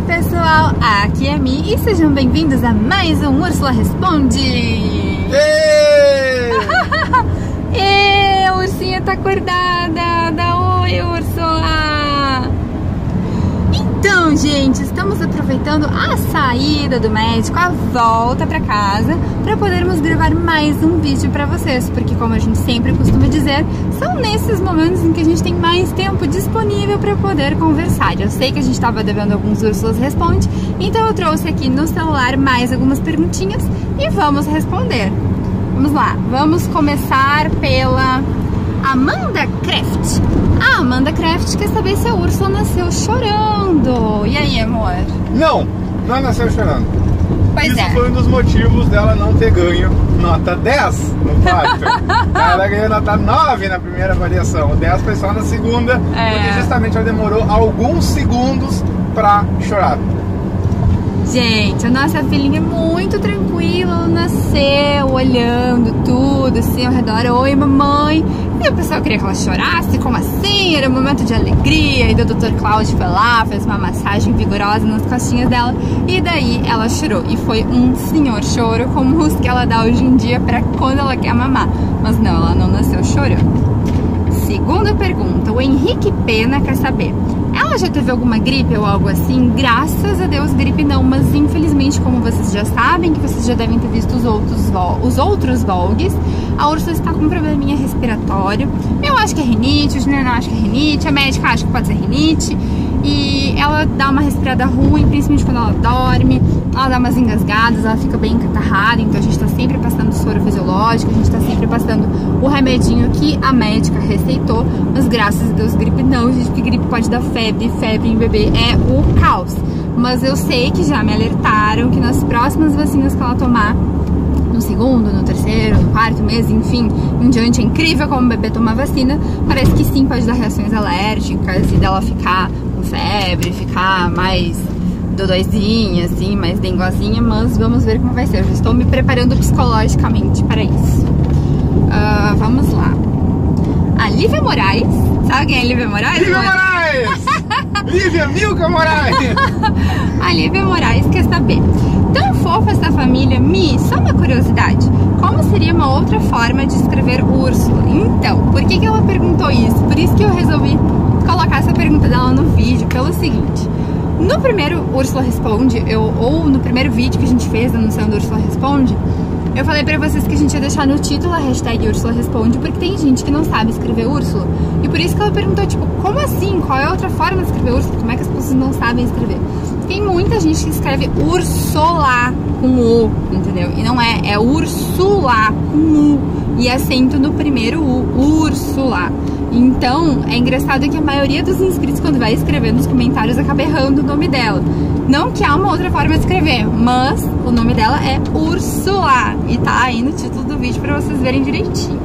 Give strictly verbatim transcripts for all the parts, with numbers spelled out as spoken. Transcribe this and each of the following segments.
aí pessoal, aqui é a Mi e sejam bem-vindos a mais um Úrsula Responde! Ê, a ursinha tá acordada! Dá oi, Úrsula! Então, gente, estamos aproveitando a saída do médico, a volta pra casa, pra podermos gravar mais um vídeo pra vocês, porque como a gente sempre costuma dizer, são nesses momentos em que a gente tem mais tempo disponível pra poder conversar. Eu sei que a gente estava devendo alguns Úrsulas Responde, então eu trouxe aqui no celular mais algumas perguntinhas e vamos responder. Vamos lá, vamos começar pela Amanda Craft. A Amanda Craft quer saber se a Úrsula nasceu chorando. E aí, amor? Não, não nasceu chorando. Pois Isso é. foi um dos motivos dela não ter ganho nota dez no pacto. Ela ganhou nota nove na primeira avaliação, dez foi só na segunda, é. porque justamente ela demorou alguns segundos pra chorar. Gente, a nossa filhinha é muito tranquila, nasceu olhando tudo assim ao redor, oi mamãe, e o pessoal queria que ela chorasse, como assim? Era um momento de alegria, e o doutor Claudio foi lá, fez uma massagem vigorosa nas costinhas dela, e daí ela chorou, e foi um senhor choro, como os que ela dá hoje em dia pra quando ela quer mamar, mas não, ela não nasceu chorando. Segunda pergunta, o Henrique Pena quer saber, ela já teve alguma gripe ou algo assim? Graças a Deus, gripe não, mas infelizmente, como vocês já sabem, que vocês já devem ter visto os outros, os outros vlogs, a Úrsula está com um probleminha respiratório, eu acho que é rinite, o Junior não acha que é rinite, a médica acha que pode ser rinite, e ela dá uma respirada ruim, principalmente quando ela dorme, ela dá umas engasgadas, ela fica bem encatarrada, então a gente está sempre passando soro fisiológico, a gente está sempre passando o remedinho que a médica receitou, mas graças a Deus gripe não, gente, porque gripe pode dar febre, febre em bebê é o caos, mas eu sei que já me alertaram que nas próximas vacinas que ela tomar, no segundo, no terceiro, no quarto mês, enfim, em diante é incrível como o bebê toma vacina, parece que sim, pode dar reações alérgicas e dela ficar com febre, ficar mais dodóizinha, assim, mais dengozinha, mas vamos ver como vai ser, eu já estou me preparando psicologicamente para isso. Uh, vamos lá. A Lívia Moraes, sabe quem é a Lívia Moraes? Lívia Moraes! Lívia Milka Moraes! A Lívia Moraes quer saber, tão fofa essa família, Mi, só uma curiosidade, como seria uma outra forma de escrever Úrsula? Então, por que que ela perguntou isso? Por isso que eu resolvi colocar essa pergunta dela no vídeo, pelo seguinte, no primeiro Úrsula Responde, eu, ou no primeiro vídeo que a gente fez anunciando Úrsula Responde, eu falei pra vocês que a gente ia deixar no título a hashtag Úrsula Responde, porque tem gente que não sabe escrever Úrsula, e por isso que ela perguntou, tipo, como assim? Qual é a outra forma de escrever Úrsula? Como é que as pessoas não sabem escrever? Tem muita gente que escreve Úrsula com U, entendeu? E não é, é Úrsula com U, e acento no primeiro U, Úrsula. Então, é engraçado que a maioria dos inscritos, quando vai escrever nos comentários, acaba errando o nome dela. Não que há uma outra forma de escrever, mas o nome dela é Úrsula. E tá aí no título do vídeo pra vocês verem direitinho.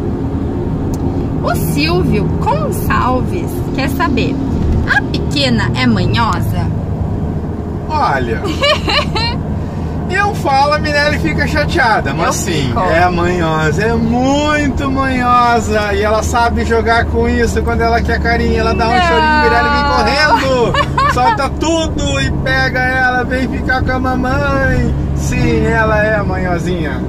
O Silvio Gonçalves quer saber, a pequena é manhosa? Olha... Eu falo, a Mirelle fica chateada, mas sim, é manhosa, é muito manhosa, e ela sabe jogar com isso, quando ela quer carinho, ela dá um chorinho, Mirelle vem correndo, solta tudo e pega ela, vem ficar com a mamãe, sim, ela é a manhosinha.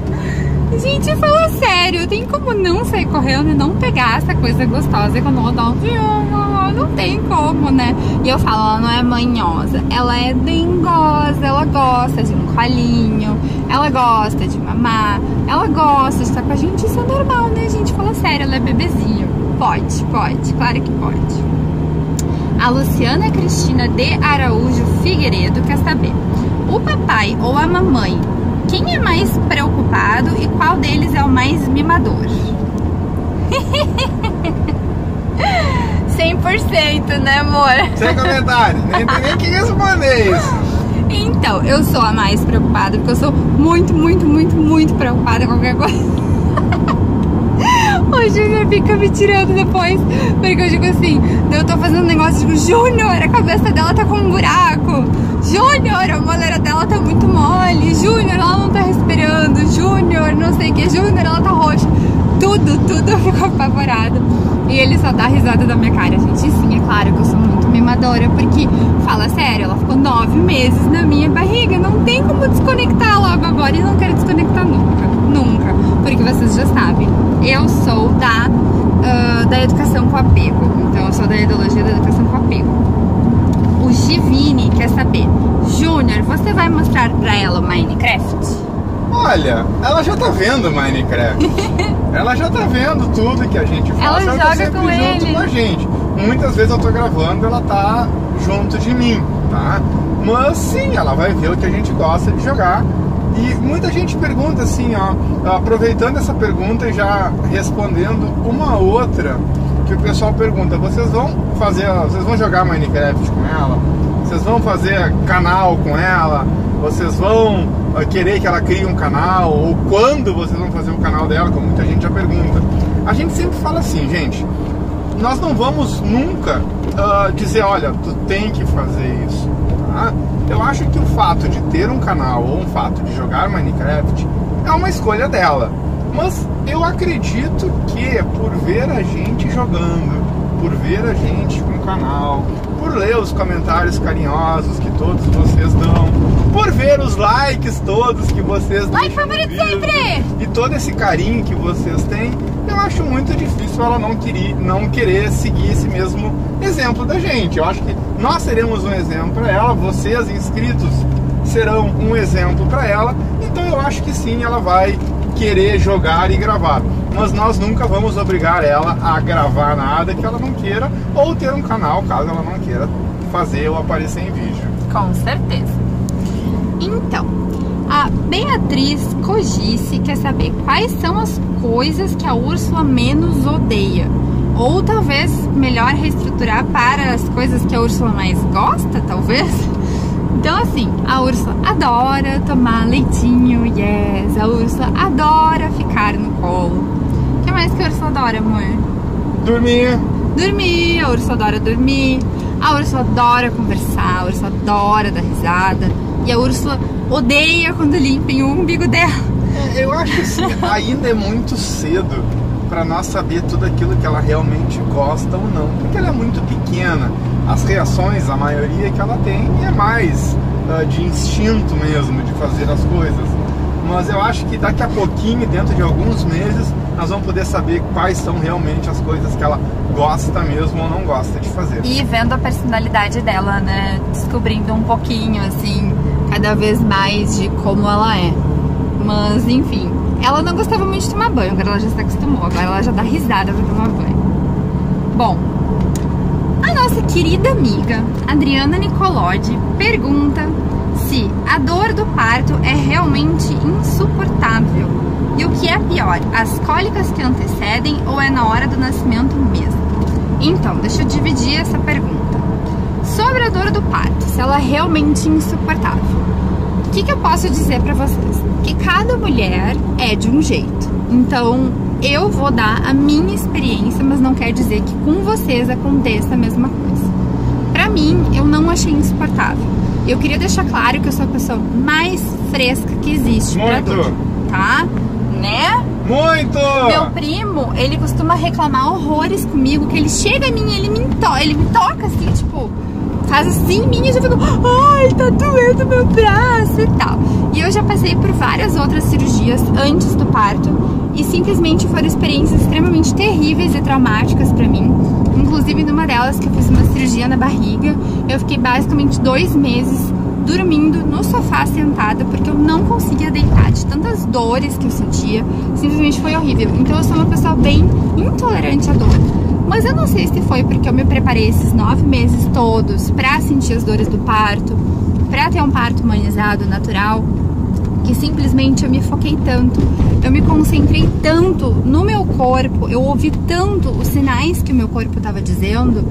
Gente, fala sério, tem como não sair correndo e não pegar essa coisa gostosa quando eu dou um violão? Não tem como, né? E eu falo, ela não é manhosa, ela é dengosa, ela gosta de um colinho, ela gosta de mamar, ela gosta de estar com a gente, isso é normal, né, gente? Fala sério, ela é bebezinho. Pode, pode, claro que pode. A Luciana Cristina de Araújo Figueiredo quer saber, o papai ou a mamãe, quem é mais preocupado e qual deles é o mais mimador? cem por cento, né amor? Sem comentário, nem tem nem que responder isso. Então, eu sou a mais preocupada, porque eu sou muito, muito, muito, muito preocupada com qualquer coisa. O Júnior fica me tirando depois, porque eu digo assim, eu tô fazendo um negócio, tipo, Júnior, a cabeça dela tá com um buraco, Júnior, a moleira dela tá muito mole, Júnior, ela não tá respirando, Júnior, não sei o que, Júnior, ela tá roxa. tudo, tudo ficou apavorado. E ele só dá risada da minha cara. Gente, sim, é claro que eu sou muito mimadora, porque, fala sério, ela ficou nove meses na minha barriga. Não tem como desconectar logo agora e não quero desconectar nunca, nunca. Porque vocês já sabem, eu sou da, uh, da educação com apego. Então eu sou da ideologia da educação com apego. O Givini quer saber, Júnior, você vai mostrar pra ela o Minecraft? Olha, ela já tá vendo Minecraft. Ela já tá vendo tudo que a gente faz. Ela, ela joga tá com junto ele. Com a gente. Muitas vezes eu tô gravando, ela tá junto de mim, tá? Mas sim, ela vai ver o que a gente gosta de jogar. E muita gente pergunta assim, ó, aproveitando essa pergunta e já respondendo uma outra. Que o pessoal pergunta, vocês vão fazer, vocês vão jogar Minecraft com ela? Vocês vão fazer canal com ela? Vocês vão querer que ela crie um canal? Ou quando vocês vão fazer o canal dela? Como muita gente já pergunta. A gente sempre fala assim, gente, nós não vamos nunca uh, dizer, olha, tu tem que fazer isso, tá? Eu acho que o fato de ter um canal ou um fato de jogar Minecraft é uma escolha dela. Mas eu acredito que por ver a gente jogando, por ver a gente com o canal, por ler os comentários carinhosos que todos vocês dão, por ver os likes todos que vocês dão, like favorito sempre! E todo esse carinho que vocês têm, eu acho muito difícil ela não querer, não querer seguir esse mesmo exemplo da gente. Eu acho que nós seremos um exemplo para ela, vocês inscritos serão um exemplo para ela, então eu acho que sim, ela vai querer jogar e gravar, mas nós nunca vamos obrigar ela a gravar nada que ela não queira, ou ter um canal caso ela não queira fazer ou aparecer em vídeo. Com certeza. Então, a Beatriz Cogice quer saber quais são as coisas que a Úrsula menos odeia, ou talvez melhor reestruturar para as coisas que a Úrsula mais gosta, talvez? Então assim, a Úrsula adora tomar leitinho, yes, a Úrsula adora ficar no colo. O que mais que a Úrsula adora, amor? Dormir. Dormir, a Úrsula adora dormir, a Úrsula adora conversar, a Úrsula adora dar risada. E a Úrsula odeia quando limpem o umbigo dela. É, eu acho que assim, ainda é muito cedo para nós saber tudo aquilo que ela realmente gosta ou não, porque ela é muito pequena. As reações, a maioria que ela tem é mais uh, de instinto mesmo, de fazer as coisas. Mas eu acho que daqui a pouquinho, dentro de alguns meses, nós vamos poder saber quais são realmente as coisas que ela gosta mesmo ou não gosta de fazer. E vendo a personalidade dela, né? Descobrindo um pouquinho, assim, cada vez mais de como ela é. Mas, enfim, ela não gostava muito de tomar banho, agora ela já se acostumou, agora ela já dá risada pra tomar banho. Bom, a nossa querida amiga Adriana Nicolodi pergunta se a dor do parto é realmente insuportável e o que é pior, as cólicas que antecedem ou é na hora do nascimento mesmo? Então, deixa eu dividir essa pergunta. Sobre a dor do parto, se ela é realmente insuportável, o que, que eu posso dizer para vocês? Que cada mulher é de um jeito, então eu vou dar a minha experiência, mas não quer dizer que com vocês aconteça a mesma coisa. Pra mim, eu não achei insuportável. Eu queria deixar claro que eu sou a pessoa mais fresca que existe pra dor, tá? Né? Muito! Meu primo, ele costuma reclamar horrores comigo, que ele chega a mim e ele me, ele me toca assim, tipo, faz assim em mim e eu já fico, ai, tá doendo meu braço e tal. E eu já passei por várias outras cirurgias antes do parto, e simplesmente foram experiências extremamente terríveis e traumáticas pra mim. Inclusive numa delas que eu fiz uma cirurgia na barriga, eu fiquei basicamente dois meses dormindo no sofá sentada porque eu não conseguia deitar de tantas dores que eu sentia, simplesmente foi horrível. Então eu sou uma pessoa bem intolerante à dor, mas eu não sei se foi porque eu me preparei esses nove meses todos pra sentir as dores do parto, pra ter um parto humanizado, natural, que simplesmente eu me foquei tanto, eu me concentrei tanto no meu corpo, eu ouvi tanto os sinais que o meu corpo estava dizendo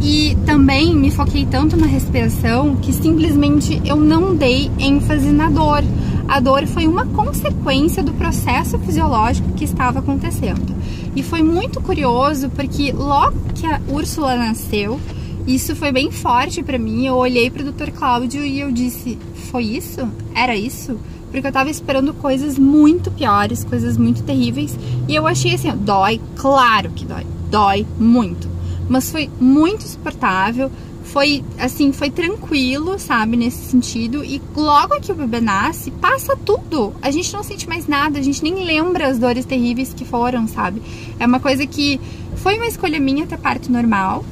e também me foquei tanto na respiração que simplesmente eu não dei ênfase na dor. A dor foi uma consequência do processo fisiológico que estava acontecendo. E foi muito curioso porque logo que a Úrsula nasceu, Isso foi bem forte pra mim. Eu olhei pro doutor Claudio e eu disse, foi isso? Era isso? Porque eu tava esperando coisas muito piores, coisas muito terríveis. E eu achei assim, ó, dói, claro que dói, dói muito. Mas foi muito suportável, foi assim, foi tranquilo, sabe, nesse sentido. E logo que o bebê nasce, passa tudo. A gente não sente mais nada, a gente nem lembra as dores terríveis que foram, sabe. É uma coisa que foi uma escolha minha ter parto normal.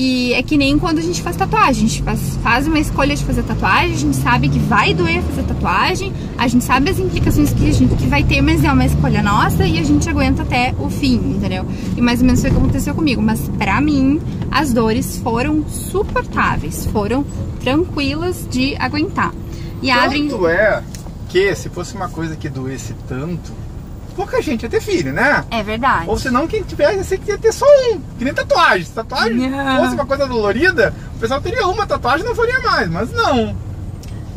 E é que nem quando a gente faz tatuagem, a gente faz, faz uma escolha de fazer tatuagem, a gente sabe que vai doer fazer tatuagem, a gente sabe as implicações que, a gente, que vai ter, mas é uma escolha nossa e a gente aguenta até o fim, entendeu? E mais ou menos foi o que aconteceu comigo, mas pra mim as dores foram suportáveis, foram tranquilas de aguentar. E abrem... Tanto é que se fosse uma coisa que doesse tanto, pouca gente ia ter filho, né? É verdade. Ou senão quem tivesse que ia ter só um, que nem tatuagem. Se tatuagem yeah. fosse uma coisa dolorida, o pessoal teria uma tatuagem e não faria mais, mas não.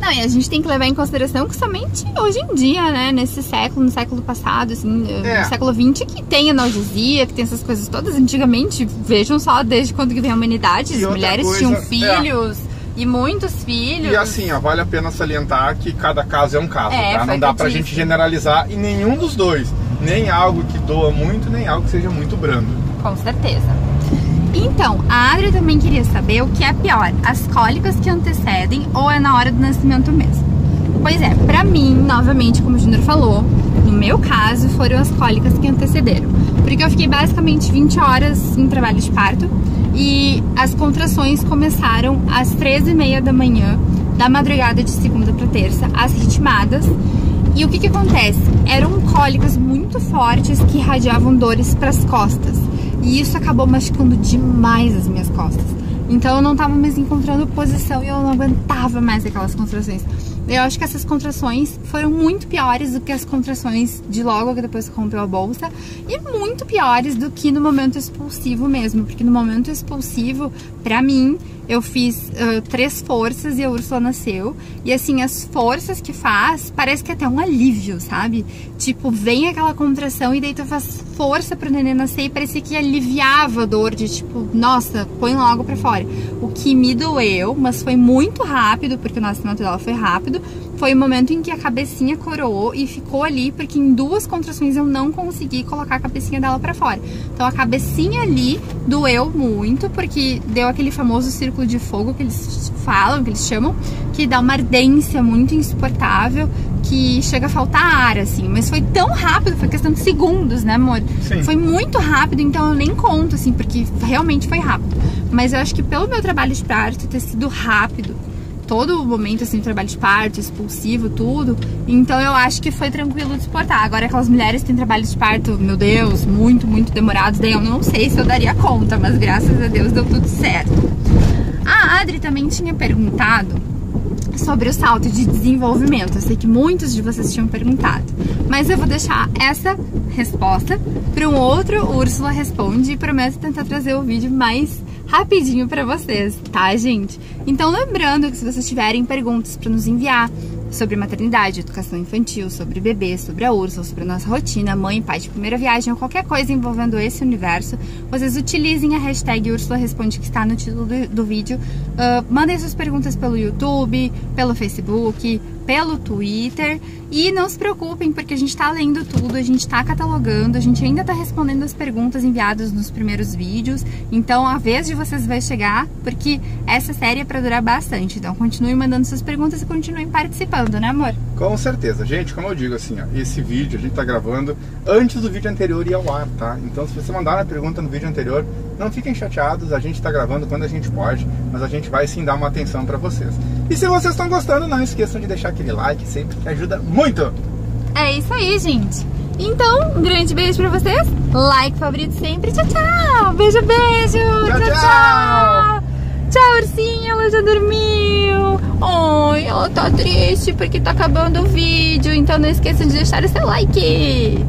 Não, e a gente tem que levar em consideração que somente hoje em dia, né, nesse século, no século passado, assim, é. no século vinte, que tem analgesia, que tem essas coisas todas. Antigamente, vejam só, desde quando que vem a humanidade, as mulheres coisa, tinham filhos... É. E muitos filhos. E assim, ó, vale a pena salientar que cada caso é um caso, é, tá? Não dá pra gente generalizar em nenhum dos dois. Nem algo que doa muito, nem algo que seja muito brando. Com certeza. Então, a Adri também queria saber o que é pior, as cólicas que antecedem ou é na hora do nascimento mesmo? Pois é, pra mim, novamente, como o Junior falou, no meu caso, foram as cólicas que antecederam. Porque eu fiquei basicamente vinte horas em trabalho de parto. E as contrações começaram às três e meia da manhã, da madrugada de segunda para terça, às ritmadas. E o que que acontece? Eram cólicas muito fortes que irradiavam dores para as costas. E isso acabou machucando demais as minhas costas. Então eu não estava mais encontrando posição e eu não aguentava mais aquelas contrações. Eu acho que essas contrações foram muito piores do que as contrações de logo que depois rompeu a bolsa. E muito piores do que no momento expulsivo mesmo. Porque no momento expulsivo, pra mim, eu fiz uh, três forças e a Úrsula nasceu. E assim, as forças que faz, parece que é até um alívio, sabe? Tipo, vem aquela contração e daí tu faz força pro neném nascer. E parecia que aliviava a dor de tipo, nossa, põe logo pra fora. O que me doeu, mas foi muito rápido, porque o nascimento dela foi rápido. Foi o momento em que a cabecinha coroou e ficou ali, porque em duas contrações eu não consegui colocar a cabecinha dela pra fora. Então a cabecinha ali doeu muito, porque deu aquele famoso círculo de fogo que eles falam, que eles chamam, que dá uma ardência muito insuportável, que chega a faltar ar, assim. Mas foi tão rápido, foi questão de segundos, né, amor? Sim. Foi muito rápido, então eu nem conto, assim, porque realmente foi rápido. Mas eu acho que pelo meu trabalho de parto ter sido rápido, todo momento, assim, trabalho de parto, expulsivo, tudo. Então eu acho que foi tranquilo de suportar. Agora aquelas mulheres que têm trabalho de parto, meu Deus, muito, muito demorados, daí eu não sei se eu daria conta, mas graças a Deus deu tudo certo. A Adri também tinha perguntado sobre o salto de desenvolvimento. Eu sei que muitos de vocês tinham perguntado, mas eu vou deixar essa resposta para um outro Úrsula Responde e prometo tentar trazer o vídeo mais rapidinho pra vocês, tá, gente? Então, lembrando que se vocês tiverem perguntas pra nos enviar sobre maternidade, educação infantil, sobre bebê, sobre a Úrsula, sobre a nossa rotina, mãe e pai de primeira viagem, ou qualquer coisa envolvendo esse universo, vocês utilizem a hashtag Úrsula Responde, que está no título do, do vídeo. Uh, mandem suas perguntas pelo YouTube, pelo Facebook, pelo Twitter. E não se preocupem, porque a gente tá lendo tudo, a gente tá catalogando, a gente ainda tá respondendo as perguntas enviadas nos primeiros vídeos. Então a vez de vocês vai chegar, porque essa série é pra durar bastante. Então continuem mandando suas perguntas e continuem participando, né, amor? Com certeza. Gente, como eu digo assim, ó, esse vídeo a gente tá gravando antes do vídeo anterior ir ao ar, tá? Então se você mandar uma pergunta no vídeo anterior, não fiquem chateados, a gente tá gravando quando a gente pode, mas a gente vai sim dar uma atenção pra vocês. E se vocês estão gostando, não esqueçam de deixar aquele like sempre, que ajuda muito. Muito! É isso aí, gente. Então, um grande beijo pra vocês. Like favorito sempre. Tchau, tchau. Beijo, beijo. Tchau, tchau. Tchau, tchau. Tchau, ursinha. Ela já dormiu. Ai, ela tá triste porque tá acabando o vídeo. Então, não esqueçam de deixar o seu like.